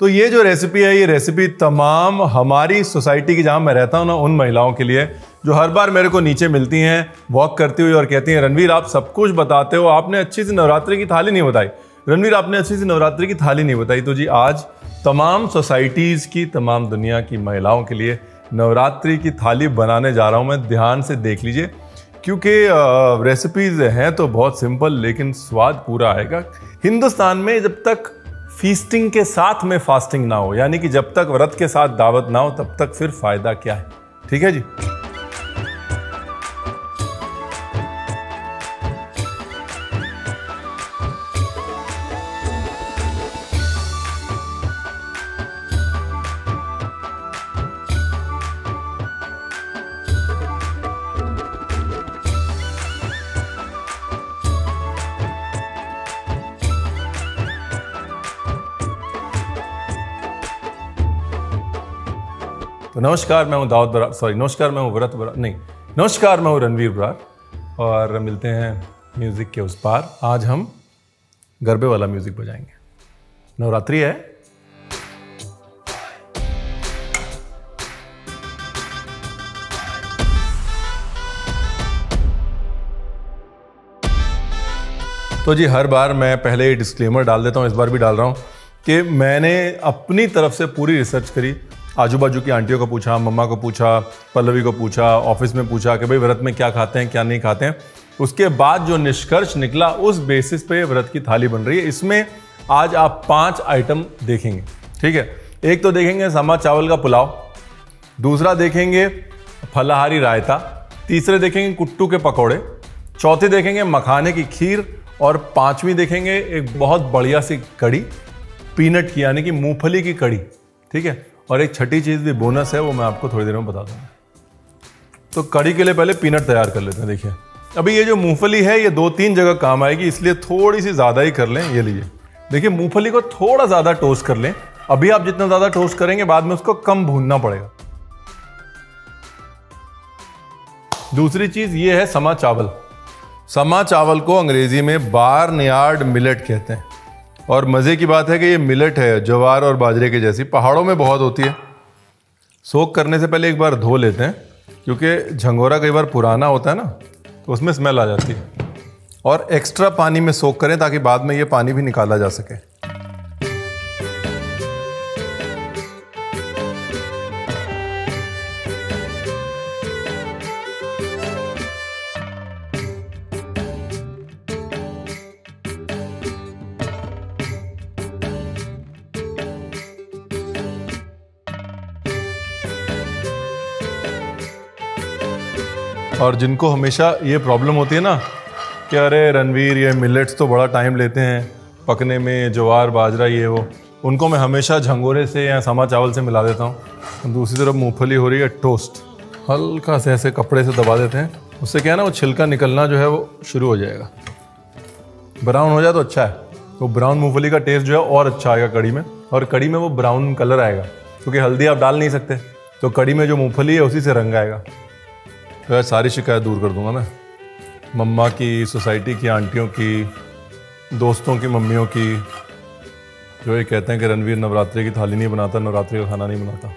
तो ये जो रेसिपी है, ये रेसिपी तमाम हमारी सोसाइटी की, जहाँ मैं रहता हूँ ना, उन महिलाओं के लिए जो हर बार मेरे को नीचे मिलती हैं वॉक करती हुई और कहती हैं, रणवीर आप सब कुछ बताते हो, आपने अच्छी सी नवरात्रि की थाली नहीं बताई, रणवीर आपने अच्छी सी नवरात्रि की थाली नहीं बताई। तो जी आज तमाम सोसाइटीज़ की, तमाम दुनिया की महिलाओं के लिए नवरात्रि की थाली बनाने जा रहा हूँ मैं। ध्यान से देख लीजिए क्योंकि रेसिपीज़ हैं तो बहुत सिंपल, लेकिन स्वाद पूरा आएगा। हिंदुस्तान में जब तक फीस्टिंग के साथ में फास्टिंग ना हो, यानी कि जब तक व्रत के साथ दावत ना हो, तब तक फिर फायदा क्या है। ठीक है जी। तो नमस्कार, मैं हूँ रणवीर बरा और मिलते हैं म्यूज़िक के उस पार। आज हम गरबे वाला म्यूज़िक बजाएंगे, नवरात्रि है। तो जी हर बार मैं पहले डिस्क्लेमर डाल देता हूँ, इस बार भी डाल रहा हूँ कि मैंने अपनी तरफ से पूरी रिसर्च करी, आजू बाजू की आंटियों को पूछा, मम्मा को पूछा, पल्लवी को पूछा, ऑफिस में पूछा कि भाई व्रत में क्या खाते हैं क्या नहीं खाते हैं। उसके बाद जो निष्कर्ष निकला उस बेसिस पे व्रत की थाली बन रही है। इसमें आज आप 5 आइटम देखेंगे, ठीक है। एक तो देखेंगे समा चावल का पुलाव, दूसरा देखेंगे फलाहारी रायता, तीसरे देखेंगे कुट्टू के पकौड़े, चौथे देखेंगे मखाने की खीर और 5वीं देखेंगे एक बहुत बढ़िया सी कड़ी, पीनट की, यानी कि मूँगफली की कड़ी, ठीक है। और एक छठी चीज़ भी बोनस है, वो मैं आपको थोड़ी देर में बता दूंगा। तो कड़ी के लिए पहले पीनट तैयार कर लेते हैं। देखिए अभी ये जो मूंगफली है ये 2-3 जगह काम आएगी, इसलिए थोड़ी सी ज़्यादा ही कर लें। ये लीजिए, देखिए मूंगफली को थोड़ा ज़्यादा टोस्ट कर लें। अभी आप जितना ज़्यादा टोस्ट करेंगे बाद में उसको कम भूनना पड़ेगा। दूसरी चीज़ ये है समा चावल। समा चावल को अंग्रेजी में बार्नयार्ड मिलेट कहते हैं और मज़े की बात है कि ये मिलेट है ज्वार और बाजरे के जैसी, पहाड़ों में बहुत होती है। सोख करने से पहले एक बार धो लेते हैं क्योंकि झंगोरा कई बार पुराना होता है ना, तो उसमें स्मेल आ जाती है। और एक्स्ट्रा पानी में सोख करें ताकि बाद में ये पानी भी निकाला जा सके। और जिनको हमेशा ये प्रॉब्लम होती है ना कि अरे रणवीर ये मिलेट्स तो बड़ा टाइम लेते हैं पकने में, ज्वार बाजरा ये वो, उनको मैं हमेशा झंगोरे से या समा चावल से मिला देता हूँ। दूसरी तरफ मूंगफली हो रही है टोस्ट, हल्का से ऐसे कपड़े से दबा देते हैं, उससे क्या है ना वो छिलका निकलना जो है वो शुरू हो जाएगा, ब्राउन हो जाए तो अच्छा है। तो ब्राउन मूँगफली का टेस्ट जो है और अच्छा आएगा कड़ी में, और कड़ी में वो ब्राउन कलर आएगा क्योंकि हल्दी आप डाल नहीं सकते, तो कड़ी में जो मूँगफली है उसी से रंग आएगा। तो यार सारी शिकायत दूर कर दूंगा मैं, मम्मा की, सोसाइटी की आंटियों की, दोस्तों की मम्मियों की, जो ये कहते हैं कि रणवीर नवरात्रि की थाली नहीं बनाता, नवरात्रि का खाना नहीं बनाता।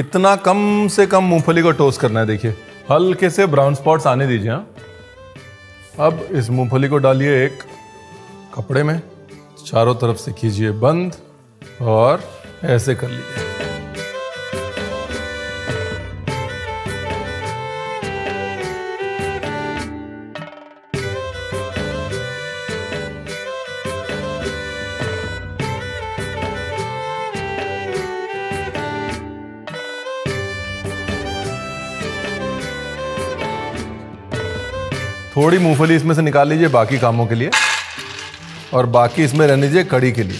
इतना कम से कम मूंगफली को टोस्ट करना है। देखिए हल्के से ब्राउन स्पॉट्स आने दीजिए। हाँ, अब इस मूंगफली को डालिए एक कपड़े में, चारों तरफ से खींचिए बंद और ऐसे कर लीजिए। थोड़ी मूंगफली इसमें से निकाल लीजिए बाकी कामों के लिए, और बाकी इसमें रहने दीजिए कड़ी के लिए।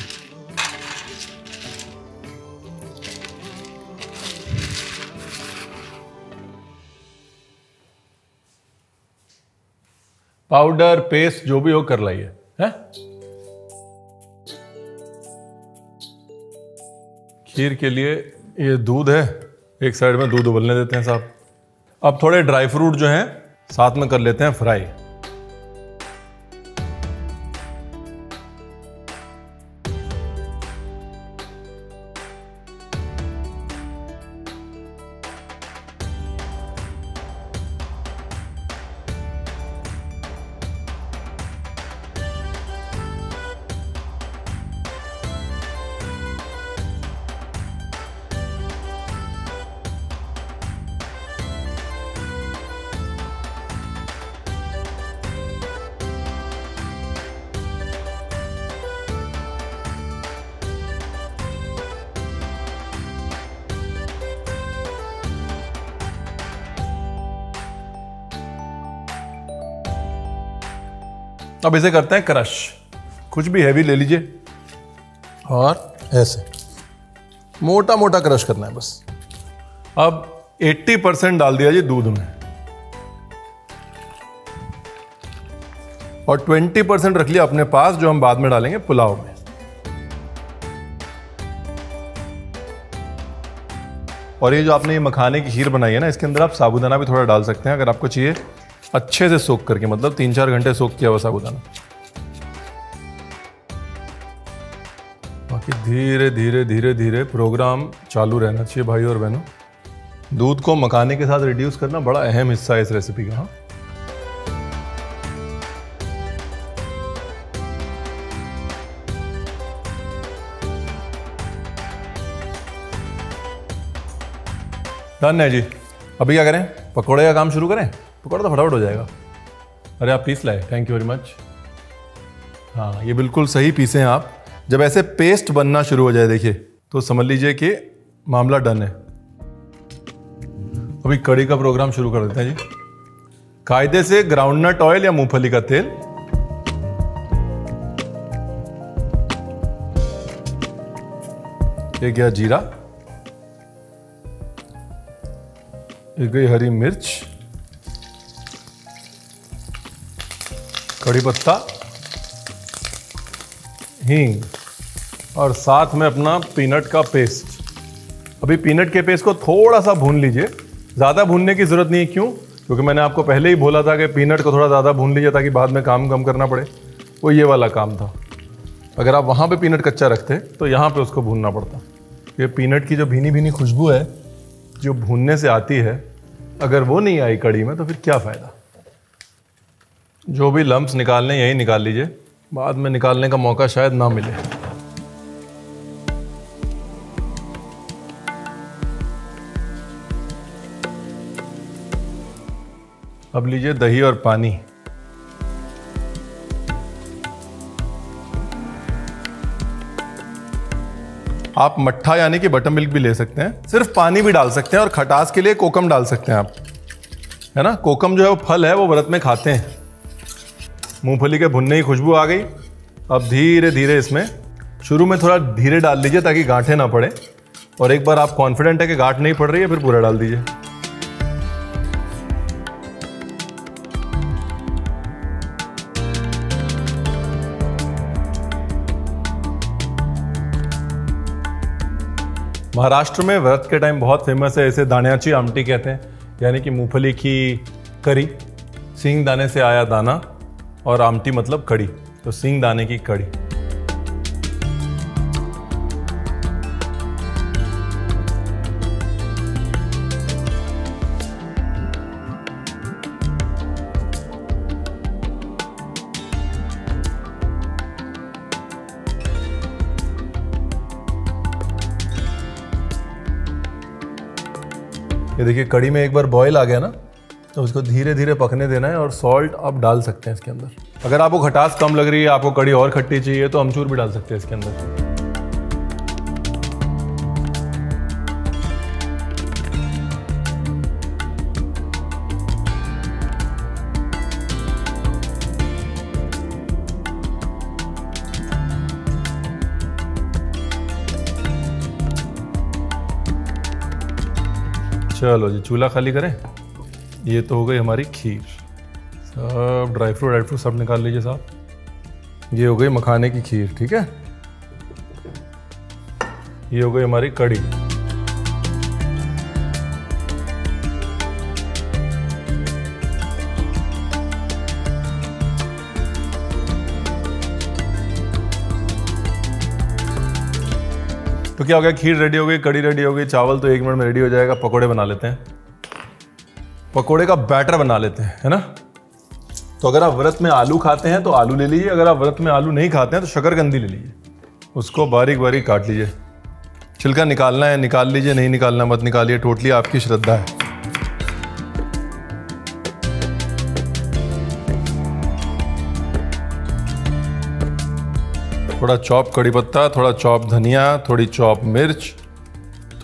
पाउडर पेस्ट जो भी हो कर लाइए है। खीर के लिए ये दूध है, एक साइड में दूध उबलने देते हैं साहब। अब थोड़े ड्राई फ्रूट जो हैं साथ में कर लेते हैं फ्राई। अब इसे करते हैं क्रश। कुछ भी हैवी ले लीजिए और ऐसे मोटा मोटा क्रश करना है बस। अब 80% डाल दिया जी दूध में और 20% रख लिया अपने पास जो हम बाद में डालेंगे पुलाव में। और ये जो आपने ये मखाने की खीर बनाई है ना, इसके अंदर आप साबूदाना भी थोड़ा डाल सकते हैं अगर आपको चाहिए, अच्छे से सोख करके, मतलब 3-4 घंटे सोख किया हुआ साबूदाना। बाकी धीरे धीरे धीरे धीरे प्रोग्राम चालू रहना चाहिए भाई और बहनों। दूध को मखाने के साथ रिड्यूस करना बड़ा अहम हिस्सा है इस रेसिपी का। हाँ, डन है जी। अभी क्या करें, पकोड़े का काम शुरू करें? पकोड़ा तो फटाफट हो जाएगा। अरे आप पीस लाए, थैंक यू वेरी मच। हाँ, ये बिल्कुल सही पीसे हैं आप। जब ऐसे पेस्ट बनना शुरू हो जाए देखिए, तो समझ लीजिए कि मामला डन है। अभी कड़ी का प्रोग्राम शुरू कर देते हैं जी। कायदे से ग्राउंडनट ऑयल या मूंगफली का तेल, ये गया जीरा, गई हरी मिर्च, कड़ी पत्ता, हींग और साथ में अपना पीनट का पेस्ट। अभी पीनट के पेस्ट को थोड़ा सा भून लीजिए, ज़्यादा भूनने की ज़रूरत नहीं है। क्यों? क्योंकि मैंने आपको पहले ही बोला था कि पीनट को थोड़ा ज़्यादा भून लीजिए ताकि बाद में काम कम करना पड़े। वो ये वाला काम था। अगर आप वहाँ पे पीनट कच्चा रखते तो यहाँ पे उसको भूनना पड़ता। ये पीनट की जो भीनी भीनी खुशबू है जो भूनने से आती है, अगर वो नहीं आई कड़ी में तो फिर क्या फ़ायदा। जो भी लम्प्स निकालने यही निकाल लीजिए, बाद में निकालने का मौका शायद ना मिले। अब लीजिए दही और पानी। आप मट्ठा यानी कि बटर मिल्क भी ले सकते हैं, सिर्फ पानी भी डाल सकते हैं और खटास के लिए कोकम डाल सकते हैं आप, है ना। कोकम जो है वो फल है, वो व्रत में खाते हैं। मूंगफली के भुनने की खुशबू आ गई। अब धीरे धीरे इसमें शुरू में थोड़ा धीरे डाल लीजिए ताकि गांठें ना पड़े, और एक बार आप कॉन्फिडेंट है कि गांठ नहीं पड़ रही है फिर पूरा डाल दीजिए। महाराष्ट्र में व्रत के टाइम बहुत फेमस है, इसे दाण्याची आमटी कहते हैं, यानी कि मूंगफली की करी। सिंगदाने से आया दाना और आमटी मतलब कड़ी, तो सिंगदाने की कड़ी। ये देखिए कड़ी में एक बार बॉयल आ गया ना, तो उसको धीरे धीरे पकने देना है, और सॉल्ट आप डाल सकते हैं इसके अंदर। अगर आपको खटास कम लग रही है, आपको कड़ी और खट्टी चाहिए तो अमचूर भी डाल सकते हैं इसके चलो जी चूल्हा खाली करें। ये तो हो गई हमारी खीर। सब ड्राई फ्रूट सब निकाल लीजिए साहब। ये हो गई मखाने की खीर, ठीक है। ये हो गई हमारी कड़ी। तो क्या हो गया, खीर रेडी हो गई, कड़ी रेडी हो गई, चावल तो 1 मिनट में रेडी हो जाएगा। पकोड़े बना लेते हैं, पकोड़े का बैटर बना लेते हैं, है ना। तो अगर आप व्रत में आलू खाते हैं तो आलू ले लीजिए, अगर आप व्रत में आलू नहीं खाते हैं तो शकरकंदी ले लीजिए। उसको बारीक बारीक काट लीजिए। छिलका निकालना है निकाल लीजिए, नहीं निकालना मत निकालिए, टोटली आपकी श्रद्धा है। थोड़ा चॉप कड़ी पत्ता, थोड़ा चॉप धनिया, थोड़ी चॉप मिर्च,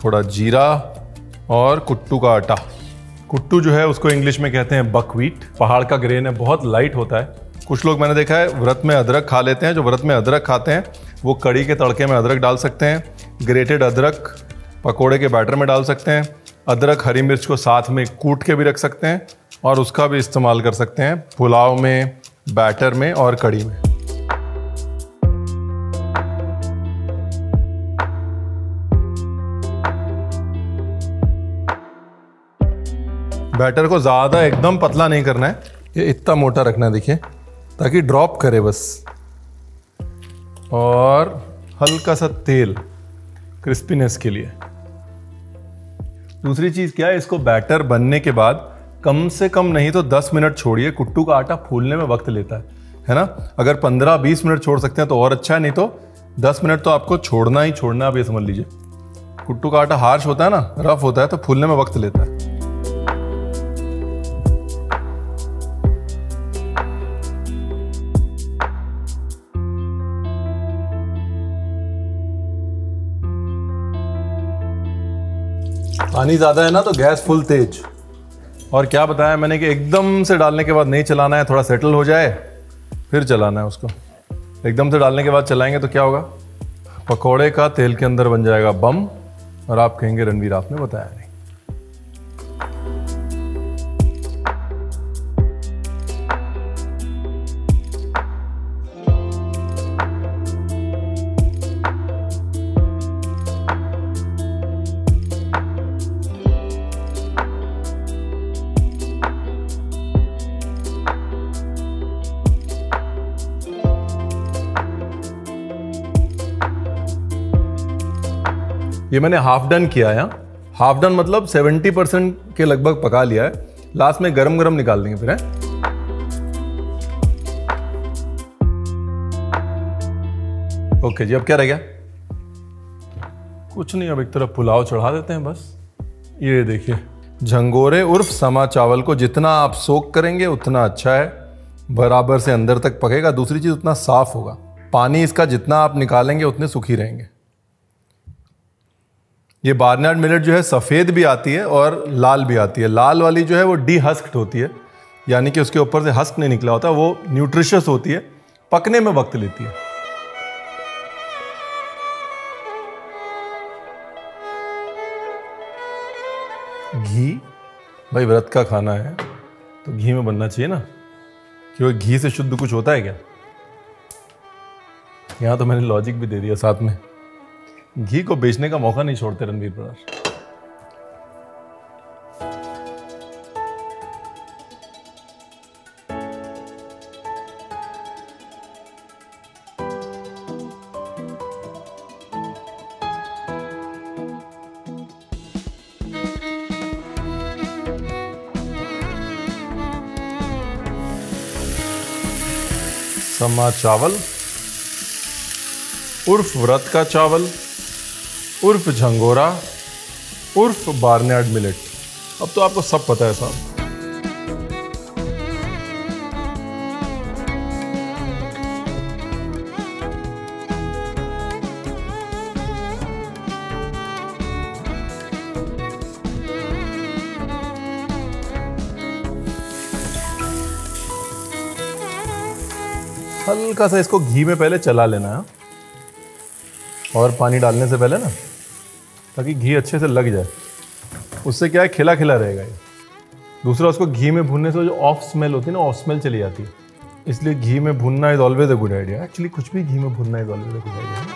थोड़ा जीरा और कुट्टू का आटा। कुट्टू जो है उसको इंग्लिश में कहते हैं बकवीट, पहाड़ का ग्रेन है, बहुत लाइट होता है। कुछ लोग मैंने देखा है व्रत में अदरक खा लेते हैं। जो व्रत में अदरक खाते हैं वो कड़ी के तड़के में अदरक डाल सकते हैं, ग्रेटेड अदरक पकोड़े के बैटर में डाल सकते हैं, अदरक हरी मिर्च को साथ में कूट के भी रख सकते हैं और उसका भी इस्तेमाल कर सकते हैं पुलाव में, बैटर में और कड़ी में। बैटर को ज़्यादा एकदम पतला नहीं करना है, ये इतना मोटा रखना है देखिए, ताकि ड्रॉप करे बस। और हल्का सा तेल क्रिस्पीनेस के लिए। दूसरी चीज़ क्या है, इसको बैटर बनने के बाद कम से कम नहीं तो 10 मिनट छोड़िए। कुट्टू का आटा फूलने में वक्त लेता है ना। अगर 15-20 मिनट छोड़ सकते हैं तो और अच्छा है, नहीं तो 10 मिनट तो आपको छोड़ना ही छोड़ना। आप ये समझ लीजिए कुट्टू का आटा हार्श होता है ना, रफ होता है, तो फूलने में वक्त लेता है। पानी ज़्यादा है ना तो गैस फुल तेज। और क्या बताया मैंने कि एकदम से डालने के बाद नहीं चलाना है, थोड़ा सेटल हो जाए फिर चलाना है उसको। एकदम से डालने के बाद चलाएंगे तो क्या होगा, पकोड़े का तेल के अंदर बन जाएगा बम और आप कहेंगे रणवीर आपने बताया नहीं। ये मैंने हाफ डन किया है। हाफ डन मतलब 70% के लगभग पका लिया है। लास्ट में गरम गरम निकाल देंगे फिर। ओके जी, अब क्या रह गया? कुछ नहीं, अब एक तरफ पुलाव चढ़ा देते हैं बस। ये देखिए झंगोरे उर्फ समा चावल को जितना आप सोक करेंगे उतना अच्छा है, बराबर से अंदर तक पकेगा। दूसरी चीज उतना साफ होगा, पानी इसका जितना आप निकालेंगे उतने सूखी रहेंगे। ये बार्नयार्ड मिलेट जो है सफ़ेद भी आती है और लाल भी आती है। लाल वाली जो है वो डीहस्क्ड होती है, यानी कि उसके ऊपर से हस्क नहीं निकला होता, वो न्यूट्रिशियस होती है, पकने में वक्त लेती है। घी, भाई व्रत का खाना है तो घी में बनना चाहिए ना, क्योंकि घी से शुद्ध कुछ होता है क्या? यहाँ तो मैंने लॉजिक भी दे दिया साथ में। घी को बेचने का मौका नहीं छोड़ते रणवीर बरा। समा चावल उर्फ व्रत का चावल उर्फ झंगोरा उर्फ बार्नयार्ड मिलेट, अब तो आपको सब पता है साहब। हल्का सा इसको घी में पहले चला लेना है और पानी डालने से पहले ना, ताकि घी अच्छे से लग जाए। उससे क्या है, खिला खिला रहेगा ये। दूसरा, उसको घी में भूनने से जो ऑफ स्मेल होती है ना, ऑफ स्मेल चली जाती है, इसलिए घी में भूनना is always a good idea. Actually कुछ भी घी में भूनना is always a good idea.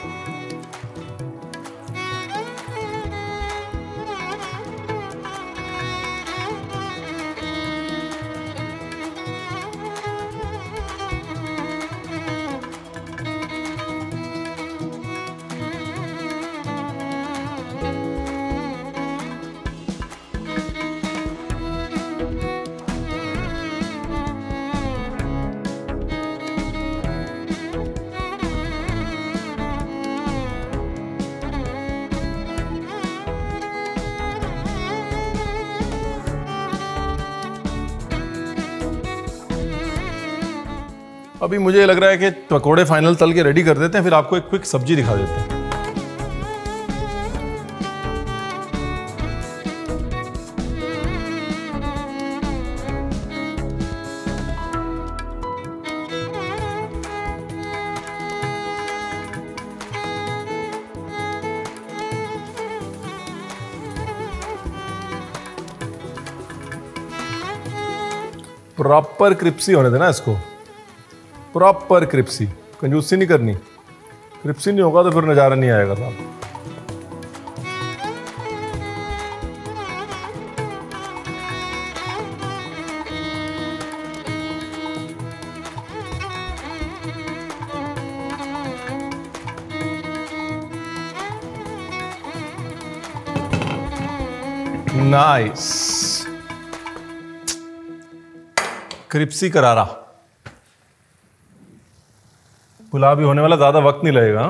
अभी मुझे लग रहा है कि पकोड़े फाइनल तल के रेडी कर देते हैं, फिर आपको एक क्विक सब्जी दिखा देते हैं। प्रॉपर क्रिप्सी होने देना इसको, प्रॉपर क्रिप्सी, कंजूसी नहीं करनी। क्रिप्सी नहीं होगा तो फिर नज़ारा नहीं आएगा साहब। नाइस क्रिप्सी करारा। पुलाव भी होने वाला, ज्यादा वक्त नहीं लगेगा।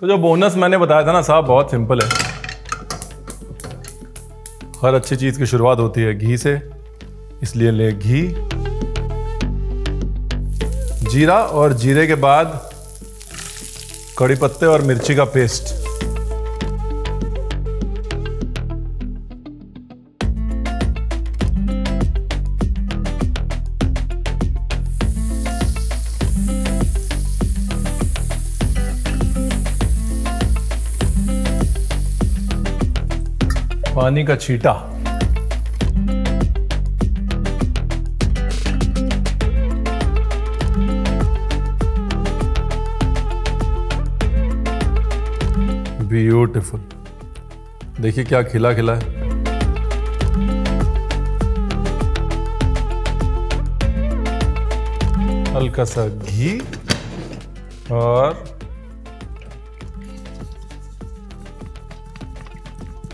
तो जो बोनस मैंने बताया था ना साहब, बहुत सिंपल है। हर अच्छी चीज़ की शुरुआत होती है घी से, इसलिए ले घी, जीरा और जीरे के बाद कड़ी पत्ते और मिर्ची का पेस्ट। पानी का छींटा। ब्यूटीफुल, देखिए क्या खिला खिला है। हल्का सा घी और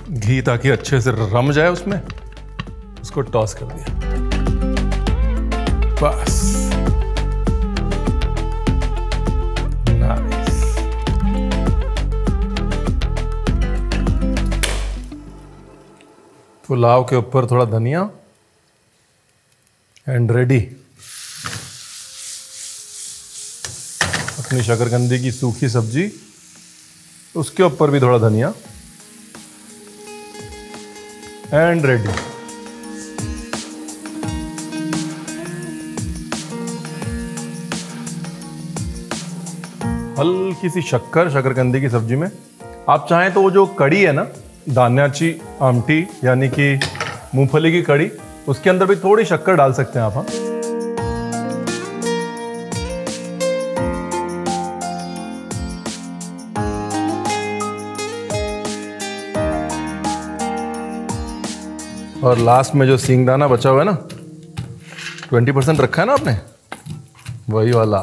घी ताकि अच्छे से रम जाए उसमें, उसको टॉस कर दिया, बस। नाइस। पुलाव के ऊपर थोड़ा धनिया एंड रेडी। अपनी शकरकंदी की सूखी सब्जी, उसके ऊपर भी थोड़ा धनिया एंड रेडी। हल्की सी शक्कर शकरकंदी की सब्जी में। आप चाहें तो वो जो कड़ी है ना, दाण्याची आमटी, यानी कि मूंगफली की कड़ी, उसके अंदर भी थोड़ी शक्कर डाल सकते हैं आप। हाँ, और लास्ट में जो सिंगदाना बचा हुआ है ना, 20% रखा है ना आपने, वही वाला।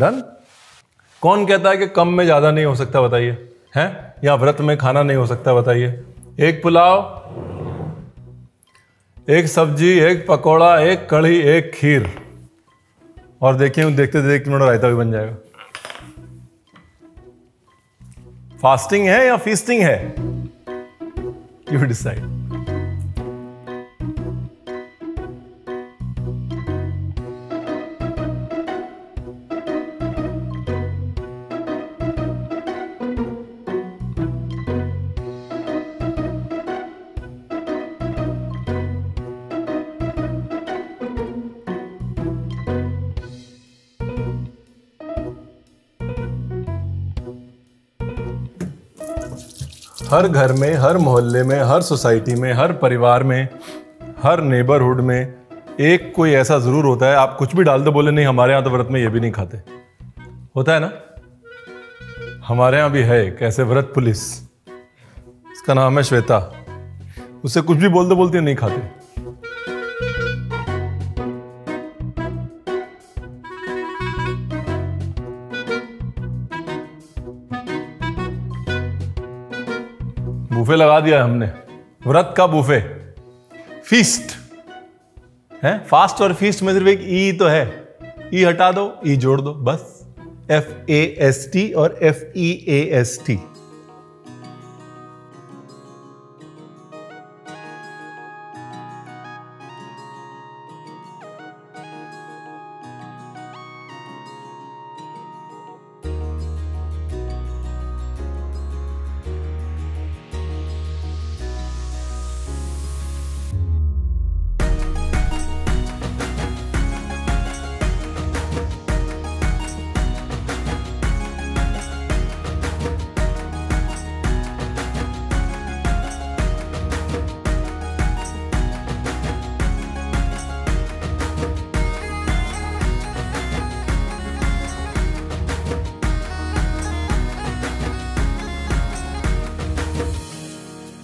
डन। कौन कहता है कि कम में ज़्यादा नहीं हो सकता, बताइए? हैं, या व्रत में खाना नहीं हो सकता, बताइए? एक पुलाव, एक सब्जी, एक पकौड़ा, एक कढ़ी, एक खीर, और देखिए देखते देखते 1 मिनट रायता भी बन जाएगा। फास्टिंग है या फीस्टिंग है, यू डिसाइड। हर घर में, हर मोहल्ले में, हर सोसाइटी में, हर परिवार में, हर नेबरहुड में एक कोई ऐसा जरूर होता है, आप कुछ भी डाल दो बोले नहीं हमारे यहाँ तो व्रत में ये भी नहीं खाते, होता है ना। हमारे यहाँ भी है एक ऐसे व्रत पुलिस, इसका नाम है श्वेता। उससे कुछ भी बोल दो बोलती है नहीं खाते। बूफे लगा दिया हमने, व्रत का बूफे, फीस्ट है। फास्ट और फीस्ट में सिर्फ एक ई तो है, ई हटा दो ई जोड़ दो बस, FAST और FEAST।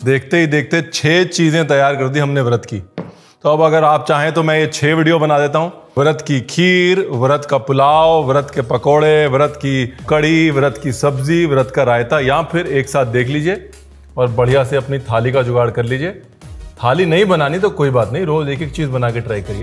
देखते ही देखते 6 चीज़ें तैयार कर दी हमने व्रत की। तो अब अगर आप चाहें तो मैं ये 6 वीडियो बना देता हूँ। व्रत की खीर, व्रत का पुलाव, व्रत के पकोड़े, व्रत की कड़ी, व्रत की सब्जी, व्रत का रायता, या फिर एक साथ देख लीजिए और बढ़िया से अपनी थाली का जुगाड़ कर लीजिए। थाली नहीं बनानी तो कोई बात नहीं, रोज़ एक एक चीज़ बना के ट्राई करिए।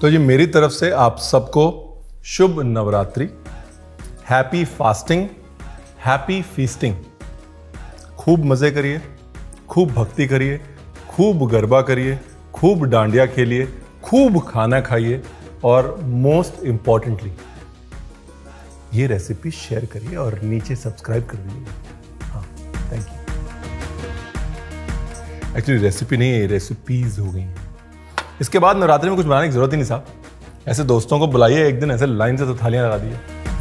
तो जी मेरी तरफ से आप सबको शुभ Navratri, happy fasting, happy feasting. खूब मज़े करिए, खूब भक्ति करिए, खूब गरबा करिए, खूब डांडिया खेलिए, खूब खाना खाइए और मोस्ट इम्पॉर्टेंटली ये रेसिपी शेयर करिए और नीचे सब्सक्राइब कर दीजिए। हाँ, थैंक यू। एक्चुअली रेसिपी नहीं है, रेसिपीज हो गई। इसके बाद नवरात्रि में कुछ बनाने की जरूरत ही नहीं साहब। ऐसे दोस्तों को बुलाइए एक दिन, ऐसे लाइन से तो थालियां लगा दीजिए।